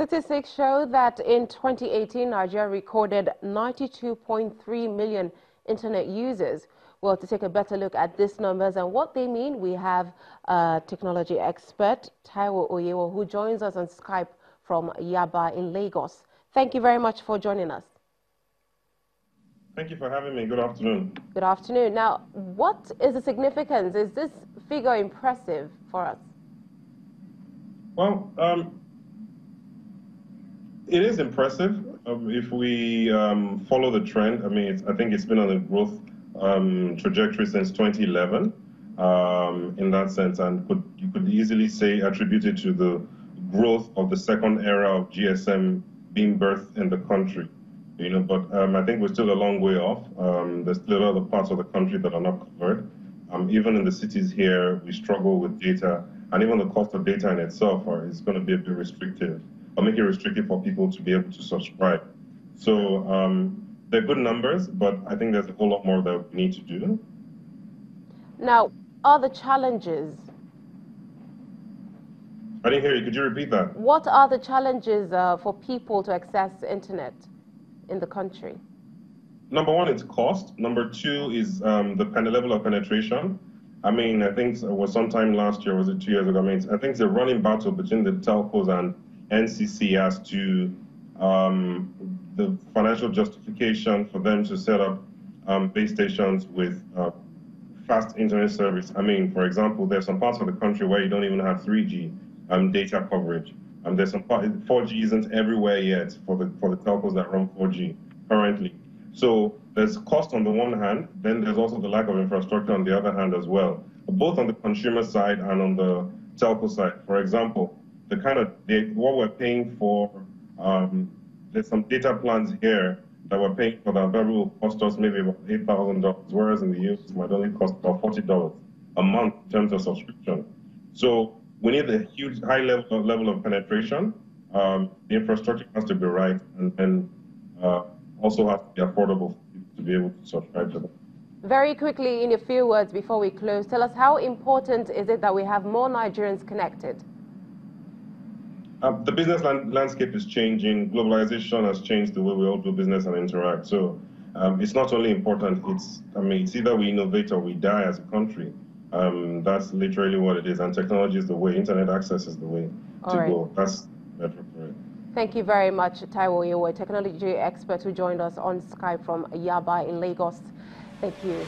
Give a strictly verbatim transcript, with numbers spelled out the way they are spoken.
Statistics show that in twenty eighteen, Nigeria recorded ninety-two point three million internet users. Well, to take a better look at these numbers and what they mean, we have uh, technology expert Taiwo Oyewo, who joins us on Skype from Yaba in Lagos. Thank you very much for joining us. Thank you for having me. Good afternoon. Good afternoon. Now, what is the significance? Is this figure impressive for us? Well, um, it is impressive um, if we um, follow the trend. I mean, it's, I think it's been on a growth um, trajectory since twenty eleven um, in that sense, and could, you could easily say attributed to the growth of the second era of G S M being birthed in the country. You know, but um, I think we're still a long way off. Um, there's still other parts of the country that are not covered. Um, even in the cities here, we struggle with data, and even the cost of data in itself are, is going to be a bit restrictive, or make it restrictive for people to be able to subscribe. So um, they're good numbers, but I think there's a whole lot more that we need to do. Now, are the challenges? I didn't hear you. Could you repeat that? What are the challenges uh, for people to access the internet in the country? Number one, it's cost. Number two is um, the level of penetration. I mean, I think it was sometime last year, was it two years ago? I mean, I think it's a running battle between the telcos and N C C as to um, the financial justification for them to set up um, base stations with uh, fast internet service. I mean, for example, there's some parts of the country where you don't even have three G um, data coverage. Um, there's some four G isn't everywhere yet for the for the telcos that run four G currently. So there's cost on the one hand, then there's also the lack of infrastructure on the other hand as well, both on the consumer side and on the telco side. For example, the kind of the, what we're paying for, um, there's some data plans here that we're paying for that will cost us maybe about eight thousand dollars, whereas in the U S it might only cost about forty dollars a month in terms of subscription. So we need a huge, high level of, level of penetration. Um, the infrastructure has to be right, and then uh, also has to be affordable to be able to subscribe to them. Very quickly, in a few words before we close, tell us how important is it that we have more Nigerians connected? Uh, the business land landscape is changing. Globalization has changed the way we all do business and interact. So um, it's not only important, it's, I mean, it's either we innovate or we die as a country. Um, that's literally what it is, and technology is the way, internet access is the way All to right. go. That's better for it. Thank you very much, Taiwo Oyewo, a technology expert who joined us on Skype from Yaba in Lagos. Thank you.